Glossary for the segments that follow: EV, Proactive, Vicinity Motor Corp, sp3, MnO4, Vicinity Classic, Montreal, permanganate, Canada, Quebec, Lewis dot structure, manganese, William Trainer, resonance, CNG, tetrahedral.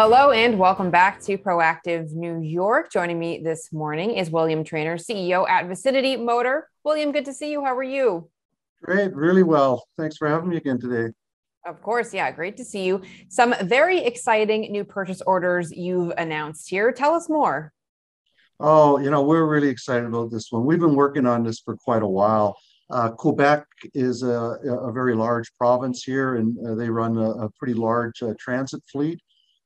Hello and welcome back to Proactive New York. Joining me this morning is William Trainer, CEO at Vicinity Motor. William, good to see you. How are you? Great, really well. Thanks for having me again today. Of course, yeah, great to see you. Some very exciting new purchase orders you've announced here. Tell us more. Oh, you know, we're really excited about this one. We've been working on this for quite a while. Quebec is a very large province here, and they run a pretty large transit fleet.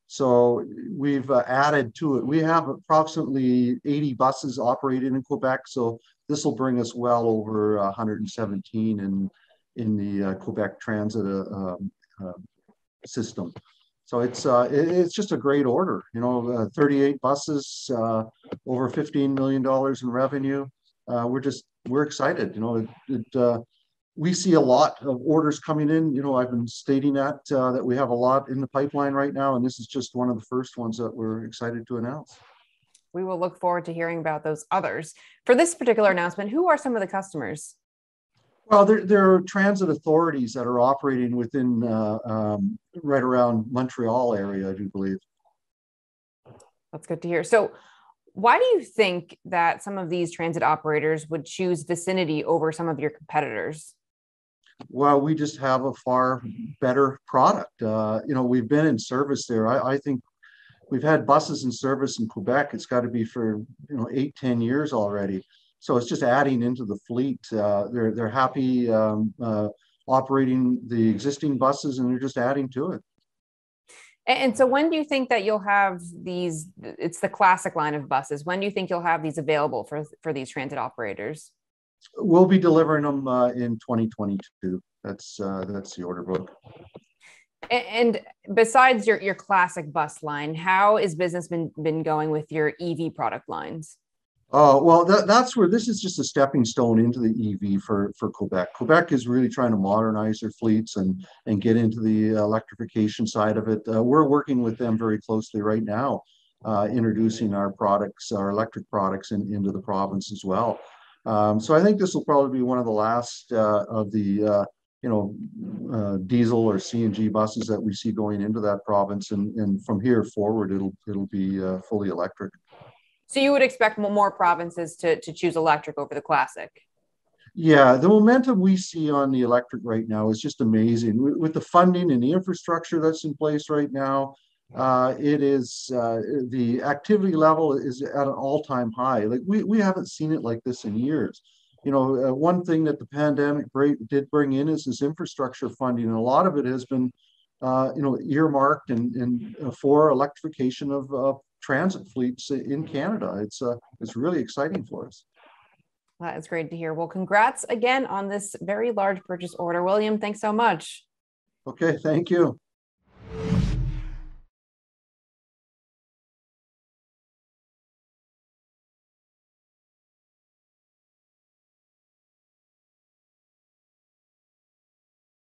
So we've added to it. We have approximately 80 buses operating in Quebec. So this will bring us well over 117 in the Quebec transit system. So it's just a great order. You know, 38 buses, over $15 million in revenue. We're excited. You know, we see a lot of orders coming in. You know, I've been stating that we have a lot in the pipeline right now, and this is just one of the first ones that we're excited to announce. We will look forward to hearing about those others. For this particular announcement, who are some of the customers? Well, there are transit authorities that are operating within right around Montreal area, I do believe. That's good to hear. So why do you think that some of these transit operators would choose Vicinity over some of your competitors? Well, we just have a far better product. You know, we've been in service there. I think we've had buses in service in Quebec. It's got to be for, you know, 8-10 years already. So it's just adding into the fleet. They're happy operating the existing buses, and they're just adding to it. And so when do you think that you'll have these, it's the classic line of buses, when do you think you'll have these available for these transit operators? We'll be delivering them in 2022. That's the order book. And besides your classic bus line, how has business been going with your EV product lines? Oh, well, that's where this is just a stepping stone into the EV for Quebec. Quebec is really trying to modernize their fleets and get into the electrification side of it. We're working with them very closely right now, introducing our products, our electric products into the province as well. So I think this will probably be one of the last of the, diesel or CNG buses that we see going into that province. And from here forward, it'll be fully electric. So you would expect more provinces to choose electric over the classic? Yeah, the momentum we see on the electric right now is just amazing. With the funding and the infrastructure that's in place right now, the activity level is at an all-time high. Like we haven't seen it like this in years. You know, one thing that the pandemic did bring in is this infrastructure funding, and a lot of it has been, earmarked and for electrification of transit fleets in Canada. It's really exciting for us. That is great to hear. Well, congrats again on this very large purchase order, William. Thanks so much. Okay, thank you.